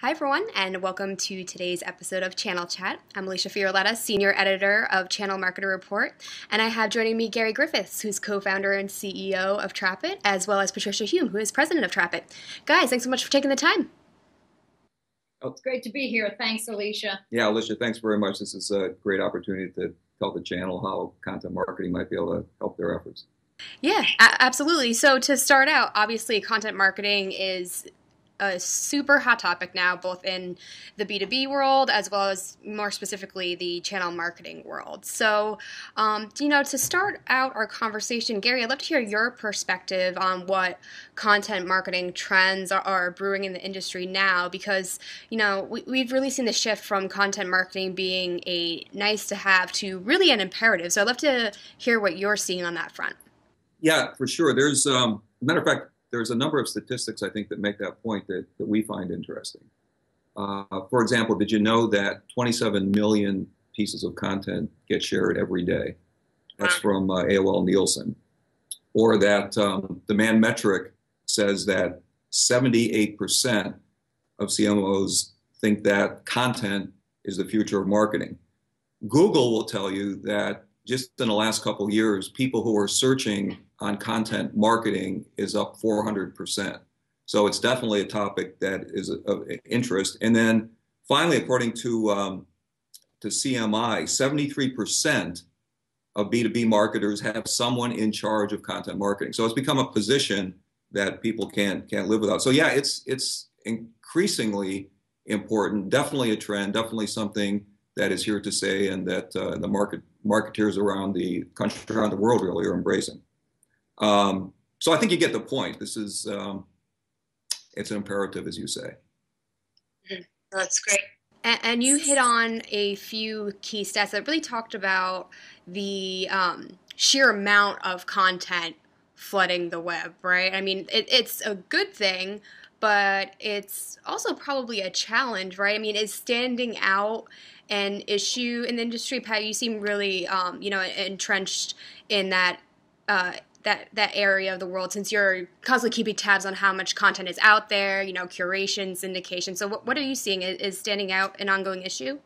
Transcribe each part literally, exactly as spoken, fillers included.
Hi everyone, and welcome to today's episode of Channel Chat. I'm Alicia Fiorletta, Senior Editor of Channel Marketer Report, and I have joining me Gary Griffiths, who's co-founder and C E O of Trapit, as well as Patricia Hume, who is president of Trapit. Guys, thanks so much for taking the time. Oh, it's great to be here. Thanks, Alicia. Yeah, Alicia, thanks very much. This is a great opportunity to tell the channel how content marketing might be able to help their efforts. Yeah, absolutely. So to start out, obviously content marketing is a super hot topic now, both in the B two B world as well as more specifically the channel marketing world. So, um, you know, to start out our conversation, Gary, I'd love to hear your perspective on what content marketing trends are, are brewing in the industry now, because, you know, we, we've really seen the shift from content marketing being a nice to have to really an imperative. So I'd love to hear what you're seeing on that front. Yeah, for sure. There's, um, matter of fact, there's a number of statistics, I think, that make that point that, that we find interesting. Uh, for example, did you know that twenty-seven million pieces of content get shared every day? That's from uh, A O L Nielsen. Or that um, Demand Metric says that seventy-eight percent of C M Os think that content is the future of marketing. Google will tell you that just in the last couple of years, people who are searching on content marketing is up four hundred percent. So it's definitely a topic that is of interest. And then finally, according to, um, to C M I, seventy-three percent of B two B marketers have someone in charge of content marketing. So it's become a position that people can't, can't live without. So yeah, it's, it's increasingly important, definitely a trend, definitely something that is here to stay, and that uh, the market, marketeers around the country, around the world really are embracing. Um, so I think you get the point. This is, um, it's an imperative, as you say. Mm-hmm. That's great. And, and you hit on a few key stats that really talked about the um, sheer amount of content flooding the web, right? I mean, it, it's a good thing, but it's also probably a challenge, right? I mean, is standing out an issue in the industry? Pat, you seem really, um, you know, entrenched in that uh, that that area of the world, since you're constantly keeping tabs on how much content is out there, you know, curation, syndication. So what, what are you seeing? Is, is standing out an ongoing issue?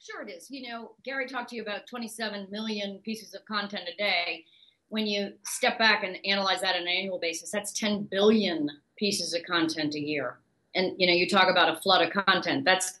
Sure it is. You know, Gary talked to you about twenty-seven million pieces of content a day. When you step back and analyze that on an annual basis, that's ten billion pieces of content a year. And, you know, you talk about a flood of content. That's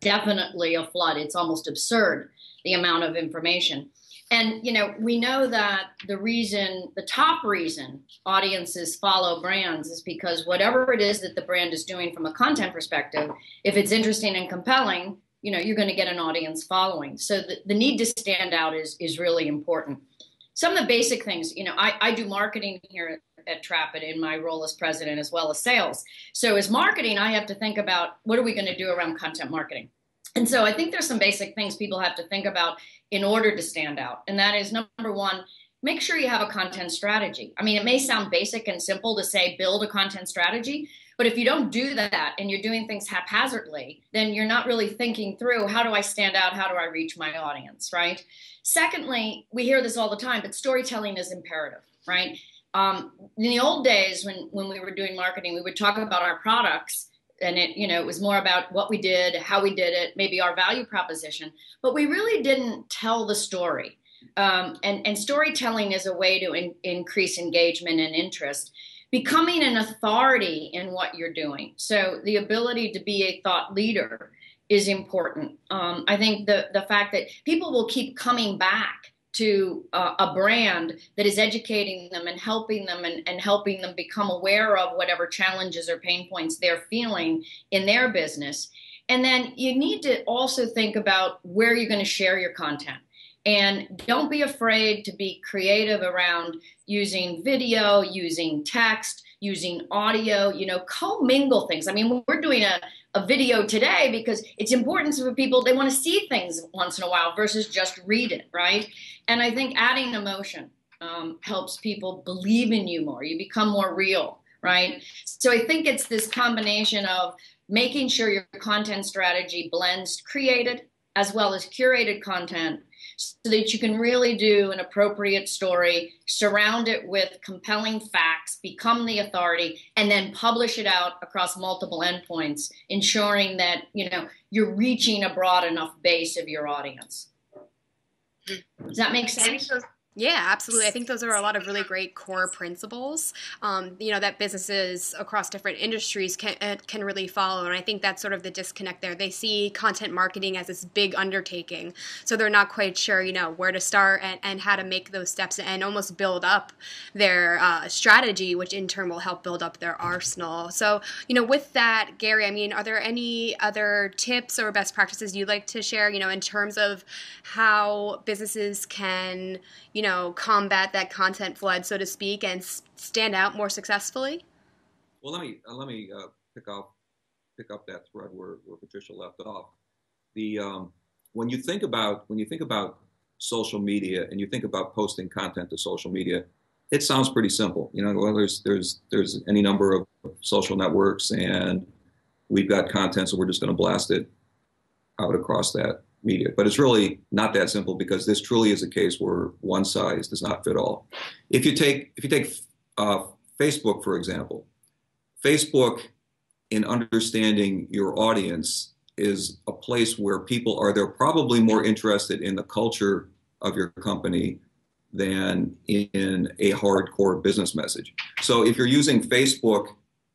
definitely a flood. It's almost absurd, the amount of information. And, you know, we know that the reason, the top reason audiences follow brands is because whatever it is that the brand is doing from a content perspective, if it's interesting and compelling, you know, you're going to get an audience following. So the, the need to stand out is, is really important. Some of the basic things, you know, I, I do marketing here at, at Trapit in my role as president as well as sales. So as marketing, I have to think about what are we going to do around content marketing? And so I think there's some basic things people have to think about in order to stand out. And that is, number one, make sure you have a content strategy. I mean, it may sound basic and simple to say build a content strategy, but if you don't do that and you're doing things haphazardly, then you're not really thinking through, how do I stand out? How do I reach my audience, right? Secondly, we hear this all the time, but storytelling is imperative, right? Um, in the old days when, when we were doing marketing, we would talk about our products. And it, you know, it was more about what we did, how we did it, maybe our value proposition, but we really didn't tell the story. Um, and, and storytelling is a way to in, increase engagement and interest, becoming an authority in what you're doing. So the ability to be a thought leader is important. Um, I think the, the fact that people will keep coming back to uh, a brand that is educating them and helping them and, and helping them become aware of whatever challenges or pain points they're feeling in their business. And then you need to also think about where you're going to share your content. And don't be afraid to be creative around using video, using text, using audio, you know, co-mingle things. I mean, we're doing a, a video today because it's important for people. They want to see things once in a while versus just read it, right? And I think adding emotion um, helps people believe in you more. You become more real, right? So I think it's this combination of making sure your content strategy blends created as well as curated content so that you can really do an appropriate story, surround it with compelling facts, become the authority, and then publish it out across multiple endpoints, ensuring that, you know, you're reaching a broad enough base of your audience. Does that make sense? Yeah, absolutely. I think those are a lot of really great core principles, um, you know, that businesses across different industries can can really follow. And I think that's sort of the disconnect there. They see content marketing as this big undertaking, so they're not quite sure, you know, where to start and, and how to make those steps and almost build up their uh, strategy, which in turn will help build up their arsenal. So, you know, with that, Gary, I mean, are there any other tips or best practices you'd like to share, you know, in terms of how businesses can, you know, know, combat that content flood, so to speak, and stand out more successfully? Well, let me uh, let me uh, pick up pick up that thread where, where Patricia left off. The um, when you think about when you think about social media and you think about posting content to social media, it sounds pretty simple. You know, well, there's there's there's any number of social networks, and we've got content, so we're just going to blast it out across that media. But it's really not that simple, because this truly is a case where one size does not fit all. If you take if you take uh, Facebook, for example, Facebook, in understanding your audience, is a place where people are they're probably more interested in the culture of your company than in a hardcore business message. So if you're using Facebook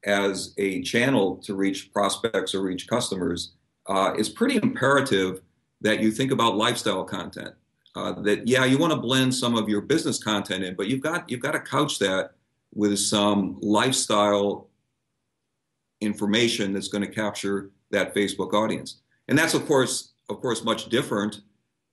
as a channel to reach prospects or reach customers, uh, it's pretty imperative that you think about lifestyle content. Uh, that, yeah, you want to blend some of your business content in, but you've got you've got to couch that with some lifestyle information that's going to capture that Facebook audience. And that's of course of course much different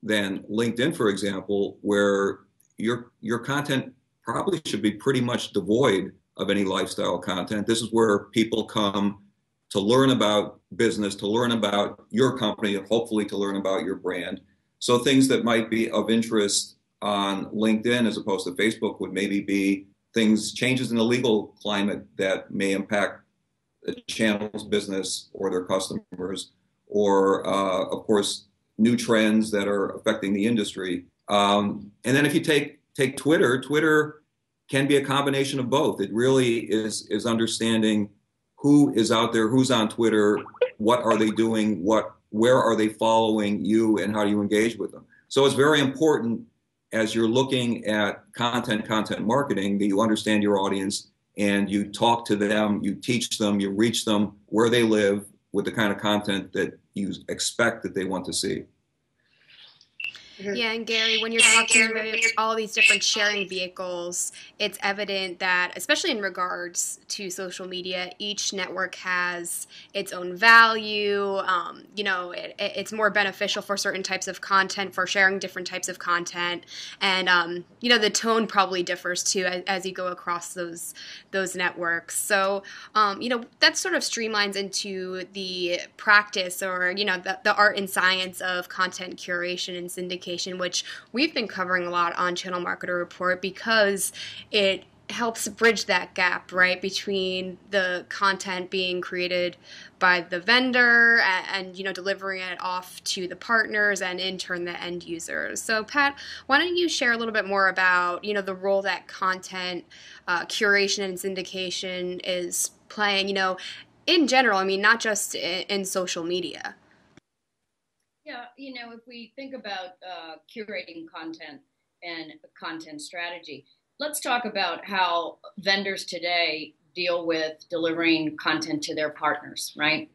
than LinkedIn, for example, where your your content probably should be pretty much devoid of any lifestyle content. This is where people come to learn about business, to learn about your company, and hopefully to learn about your brand. So things that might be of interest on LinkedIn as opposed to Facebook would maybe be things, changes in the legal climate that may impact the channel's business or their customers, or uh, of course, new trends that are affecting the industry. Um, and then if you take, take Twitter, Twitter can be a combination of both. It really is, is understanding who is out there, who's on Twitter, what are they doing, what, where are they following you, and how do you engage with them. So it's very important, as you're looking at content, content marketing, that you understand your audience and you talk to them, you teach them, you reach them where they live with the kind of content that you expect that they want to see. Yeah, and Gary, when you're talking about all these different sharing vehicles, it's evident that, especially in regards to social media, each network has its own value. Um, you know, it, it's more beneficial for certain types of content, for sharing different types of content, and um, you know, the tone probably differs too as, as you go across those those networks. So, um, you know, that sort of streamlines into the practice, or you know, the, the art and science of content curation and syndication, which we've been covering a lot on Channel Marketer Report, because it helps bridge that gap, right, between the content being created by the vendor and, and you know, delivering it off to the partners and in turn the end users. So Pat, why don't you share a little bit more about, you know, the role that content uh, curation and syndication is playing, you know, in general, I mean, not just in, in social media. Yeah, you know, if we think about uh, curating content and content strategy, let's talk about how vendors today deal with delivering content to their partners, right?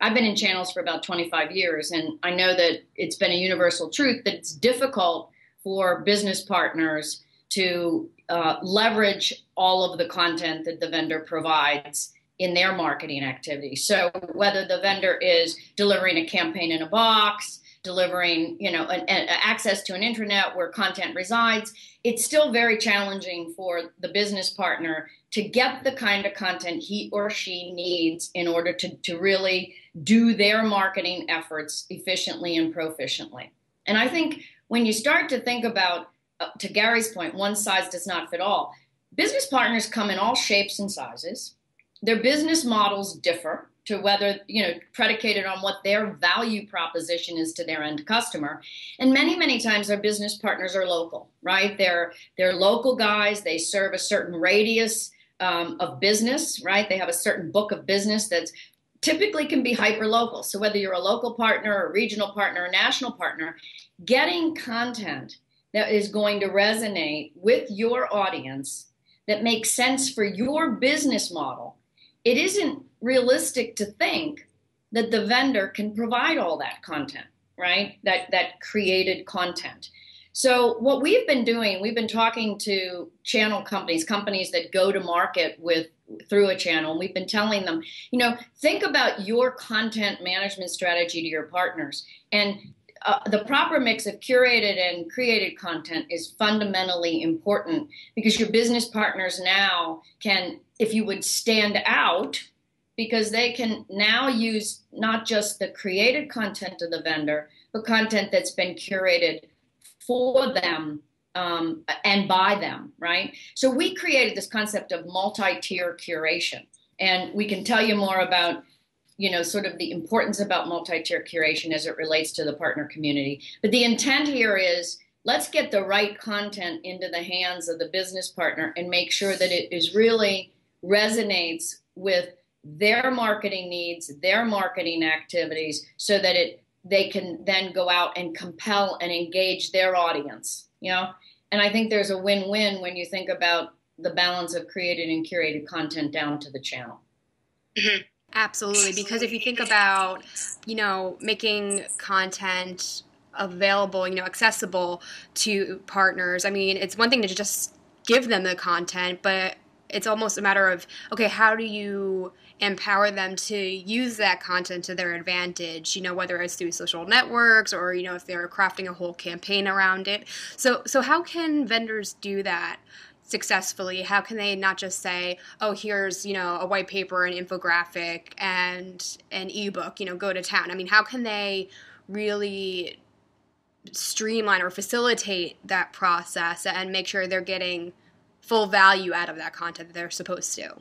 I've been in channels for about twenty-five years, and I know that it's been a universal truth that it's difficult for business partners to uh, leverage all of the content that the vendor provides in their marketing activity. So whether the vendor is delivering a campaign in a box, delivering, you know, an, an access to an intranet where content resides, it's still very challenging for the business partner to get the kind of content he or she needs in order to, to really do their marketing efforts efficiently and proficiently. And I think when you start to think about, uh, to Gary's point, one size does not fit all, business partners come in all shapes and sizes. their business models differ to whether, you know, predicated on what their value proposition is to their end customer. And many, many times our business partners are local, right? They're, they're local guys. They serve a certain radius um, of business, right? They have a certain book of business that's typically can be hyper-local. So whether you're a local partner, a regional partner, a national partner, getting content that is going to resonate with your audience that makes sense for your business model, it isn't realistic to think that the vendor can provide all that content, right? That, that created content. So what we've been doing, we've been talking to channel companies, companies that go to market with through a channel. And we've been telling them, you know, think about your content management strategy to your partners. And uh, the proper mix of curated and created content is fundamentally important because your business partners now can, if you would, stand out, because they can now use not just the created content of the vendor, but content that's been curated for them um, and by them, right? So we created this concept of multi-tier curation. And we can tell you more about, you know, sort of the importance about multi-tier curation as it relates to the partner community. But the intent here is, let's get the right content into the hands of the business partner and make sure that it is really resonates with their marketing needs, their marketing activities, so that it they can then go out and compel and engage their audience, you know? And I think there's a win-win when you think about the balance of created and curated content down to the channel. Mm-hmm. Absolutely, because if you think about, you know, making content available, you know, accessible to partners, I mean, it's one thing to just give them the content, but it's almost a matter of, okay, how do you empower them to use that content to their advantage, you know, whether it's through social networks or, you know, if they're crafting a whole campaign around it. So so how can vendors do that successfully? How can they not just say, oh, here's, you know, a white paper, an infographic, and an ebook, you know, go to town? I mean, how can they really streamline or facilitate that process and make sure they're getting full value out of that content that they're supposed to?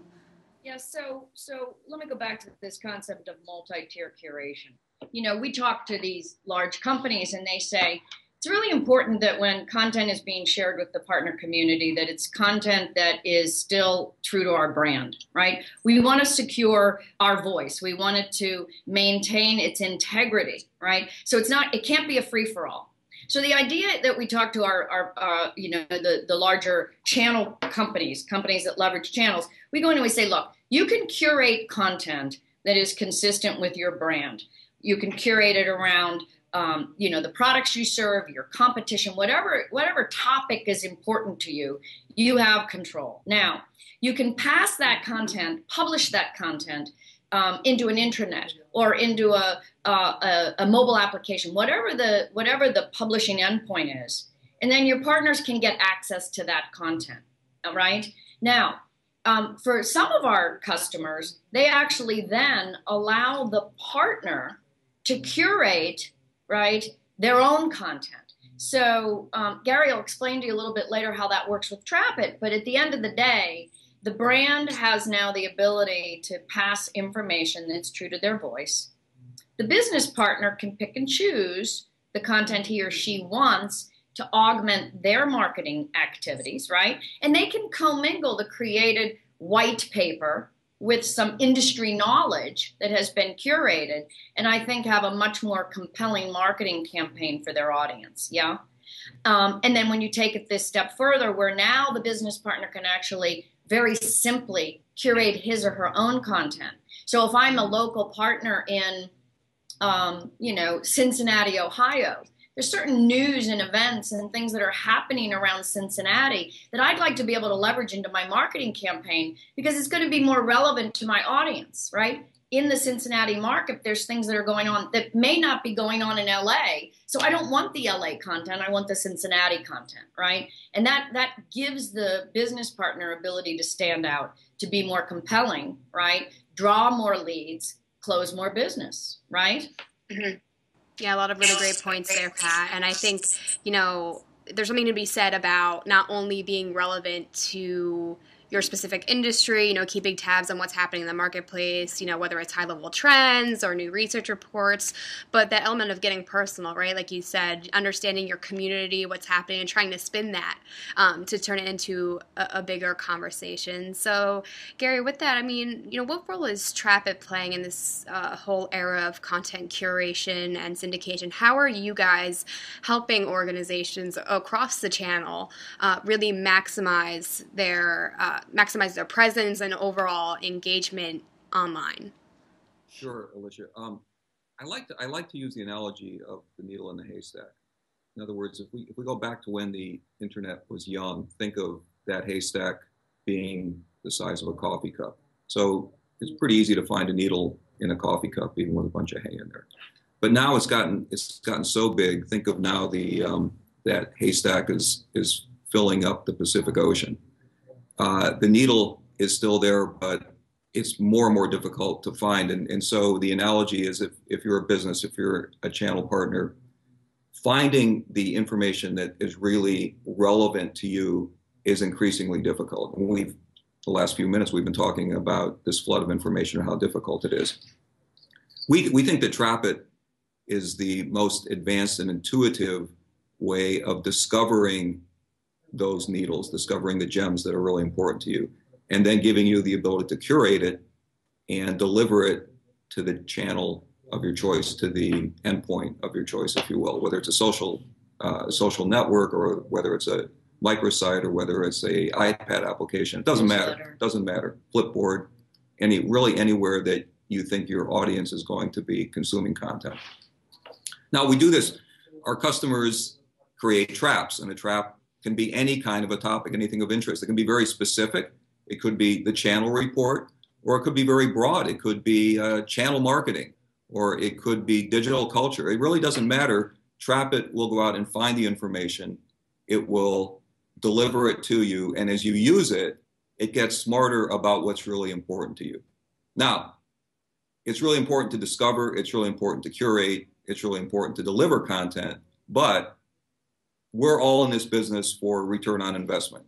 Yeah, so so let me go back to this concept of multi-tier curation. You know, we talk to these large companies and they say, it's really important that when content is being shared with the partner community, that it's content that is still true to our brand, right? We want to secure our voice. We want it to maintain its integrity, right? So it's not, it can't be a free-for-all. So the idea that we talk to our, our uh, you know, the, the larger channel companies, companies that leverage channels, we go in and we say, look, you can curate content that is consistent with your brand. You can curate it around, um, you know, the products you serve, your competition, whatever, whatever topic is important to you, you have control. Now, you can pass that content, publish that content um, into an intranet or into a Uh, a, a mobile application, whatever the whatever the publishing endpoint is, and then your partners can get access to that content. All right. Now, um, for some of our customers, they actually then allow the partner to curate, right, their own content. So um, Gary will explain to you a little bit later how that works with Trapit, but at the end of the day, the brand has now the ability to pass information that's true to their voice. The business partner can pick and choose the content he or she wants to augment their marketing activities, right? And they can commingle the created white paper with some industry knowledge that has been curated, and I think have a much more compelling marketing campaign for their audience, yeah? Um, and then when you take it this step further, where now the business partner can actually very simply curate his or her own content. So if I'm a local partner in Um, you know, Cincinnati, Ohio, there's certain news and events and things that are happening around Cincinnati that I'd like to be able to leverage into my marketing campaign because it's going to be more relevant to my audience, right? In the Cincinnati market, there's things that are going on that may not be going on in L A. So I don't want the L A content. I want the Cincinnati content, right? And that, that gives the business partner ability to stand out, to be more compelling, right? Draw more leads, close more business, right? Mm-hmm. Yeah, a lot of really great points there, Pat. And I think, you know, there's something to be said about not only being relevant to your specific industry, you know, keeping tabs on what's happening in the marketplace, you know, whether it's high-level trends or new research reports, but that element of getting personal, right? Like you said, understanding your community, what's happening, and trying to spin that um, to turn it into a, a bigger conversation. So, Gary, with that, I mean, you know, what role is Trapit playing in this uh, whole era of content curation and syndication? How are you guys helping organizations across the channel uh, really maximize their uh, maximize their presence and overall engagement online? Sure, Alicia. Um, I like to I like to use the analogy of the needle in the haystack. In other words, if we if we go back to when the internet was young, think of that haystack being the size of a coffee cup. So it's pretty easy to find a needle in a coffee cup, even with a bunch of hay in there. But now it's gotten it's gotten so big. Think of now the um, that haystack is is filling up the Pacific Ocean. Uh, the needle is still there, but it's more and more difficult to find. And, and so the analogy is if, if you're a business, if you're a channel partner, finding the information that is really relevant to you is increasingly difficult. And we've, the last few minutes, we've been talking about this flood of information and how difficult it is. We, we think that Trapit is the most advanced and intuitive way of discovering those needles, discovering the gems that are really important to you, and then giving you the ability to curate it and deliver it to the channel of your choice, to the endpoint of your choice, if you will, whether it's a social uh, social network or whether it's a microsite or whether it's a iPad application. It doesn't matter. It doesn't matter. Flipboard, any really anywhere that you think your audience is going to be consuming content. Now, we do this. Our customers create traps, and a trap can be any kind of a topic, anything of interest. It can be very specific. It could be the channel report, or it could be very broad. It could be uh, channel marketing, or it could be digital culture. It really doesn't matter. Trapit will go out and find the information. It will deliver it to you. And as you use it, it gets smarter about what's really important to you. Now, it's really important to discover. It's really important to curate. It's really important to deliver content. But we're all in this business for return on investment.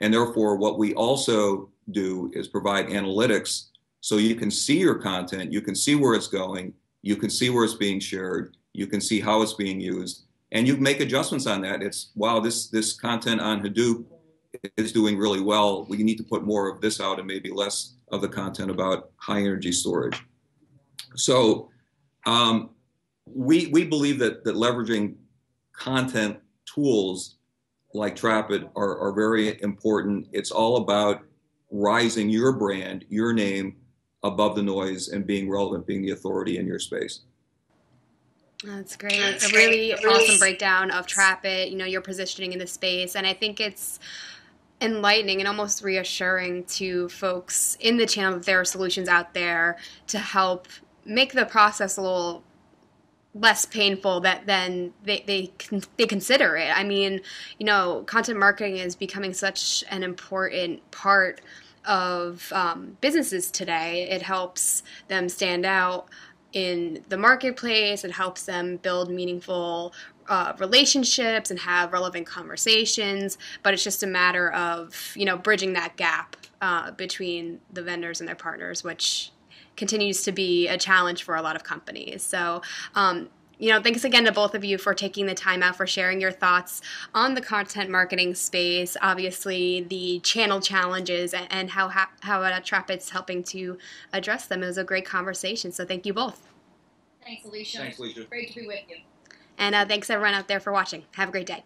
And therefore, what we also do is provide analytics so you can see your content, you can see where it's going, you can see where it's being shared, you can see how it's being used, and you make adjustments on that. It's, wow, this, this content on Hadoop is doing really well. We need to put more of this out and maybe less of the content about high energy storage. So um, we, we believe that, that leveraging content tools like Trapit are, are very important. It's all about rising your brand, your name above the noise and being relevant, being the authority in your space. That's great. That's a really great. awesome breakdown of Trapit, you know, your positioning in the space. And I think it's enlightening and almost reassuring to folks in the channel that there are solutions out there to help make the process a little less painful that then they they, con they consider it. I mean, you know, content marketing is becoming such an important part of um, businesses today. It helps them stand out in the marketplace. It helps them build meaningful uh, relationships and have relevant conversations. But it's just a matter of, you know, bridging that gap uh, between the vendors and their partners, which continues to be a challenge for a lot of companies. So, um, you know, thanks again to both of you for taking the time out, for sharing your thoughts on the content marketing space, obviously the channel challenges, and, and how, how Trapit's helping to address them. It was a great conversation, so thank you both. Thanks, Alicia. Thanks, Alicia. Great to be with you. And uh, thanks, everyone out there, for watching. Have a great day.